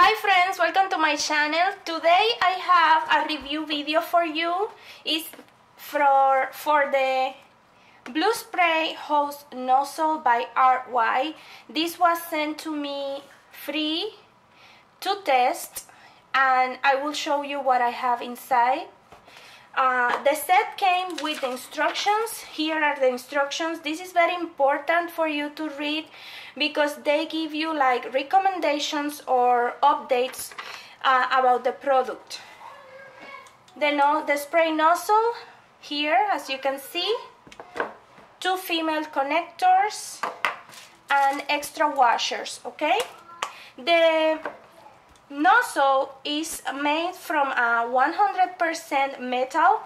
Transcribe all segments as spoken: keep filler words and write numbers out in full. Hi friends, welcome to my channel. Today I have a review video for you. It's for, for the Blue Spray Hose Nozzle by R Y. This was sent to me free to test, and I will show you what I have inside. Uh, the set came with the instructions. Here are the instructions. This is very important for you to read because they give you like recommendations or updates uh, about the product. The, no the spray nozzle here, as you can see, two female connectors and extra washers, okay? The nozzle is made from a one hundred percent metal,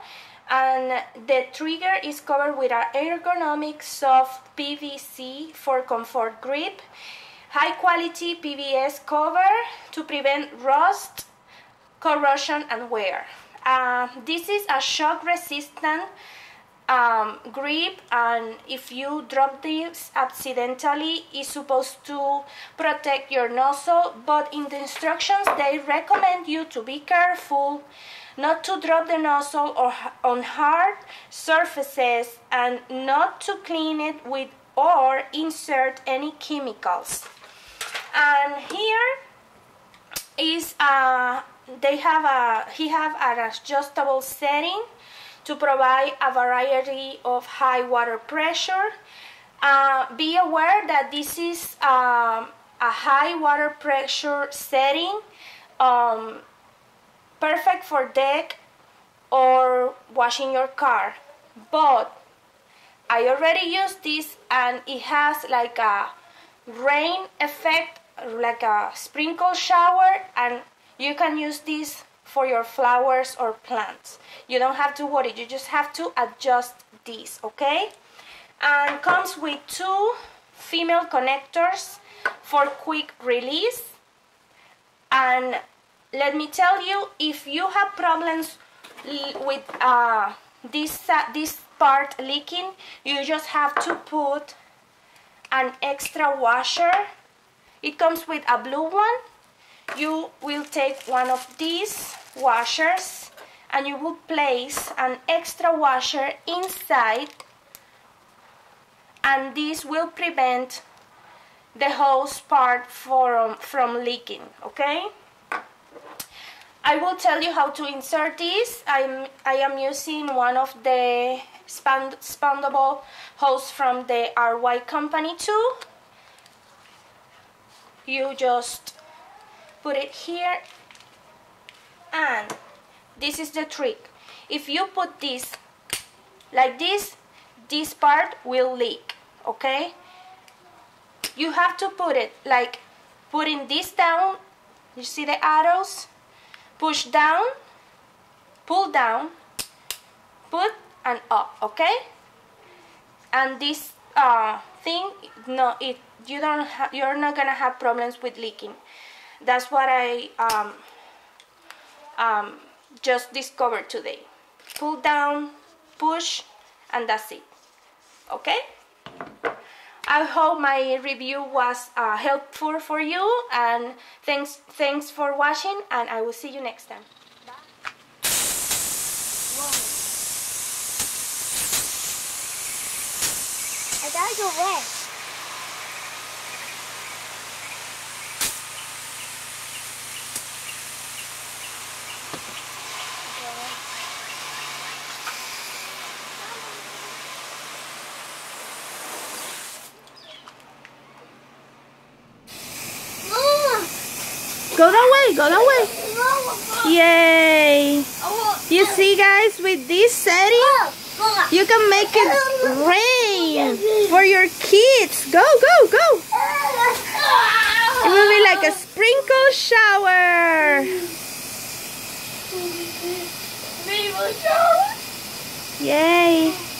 and the trigger is covered with an ergonomic soft P V C for comfort grip, high quality P V C cover to prevent rust, corrosion and wear. Uh, this is a shock resistant um, grip, and if you drop this accidentally, it's supposed to protect your nozzle, but in the instructions they recommend you to be careful not to drop the nozzle or on hard surfaces and not to clean it with or insert any chemicals. And here is a they have a he have an adjustable setting to provide a variety of high water pressure. Uh, be aware that this is um, a high water pressure setting, um, perfect for deck or washing your car, but I already used this and it has like a rain effect, like a sprinkle shower, and you can use this for your flowers or plants. You don't have to worry, you just have to adjust this, okay? And comes with two female connectors for quick release. And let me tell you, if you have problems with uh, this, uh, this part leaking, you just have to put an extra washer. It comes with a blue one. You will take one of these washers and you will place an extra washer inside, and this will prevent the hose part from, from leaking, okay? I will tell you how to insert this. I'm, I am using one of the expand, expandable hose from the R Y company too. You just put it here, and this is the trick. If you put this like this, this part will leak, okay? You have to put it like putting this down, you see the arrows, push down, pull down, put and up, okay? And this uh, thing, no, it you don't have, you're not gonna have problems with leaking. That's what I um, um, just discovered today. Pull down, push, and that's it. Okay? I hope my review was uh, helpful for you, and thanks, thanks for watching, and I will see you next time. I gotta go back. Go that way, go that way. Yay! You see guys, with this setting, you can make it rain for your kids. Go, go, go! It will be like a sprinkle shower. Yay!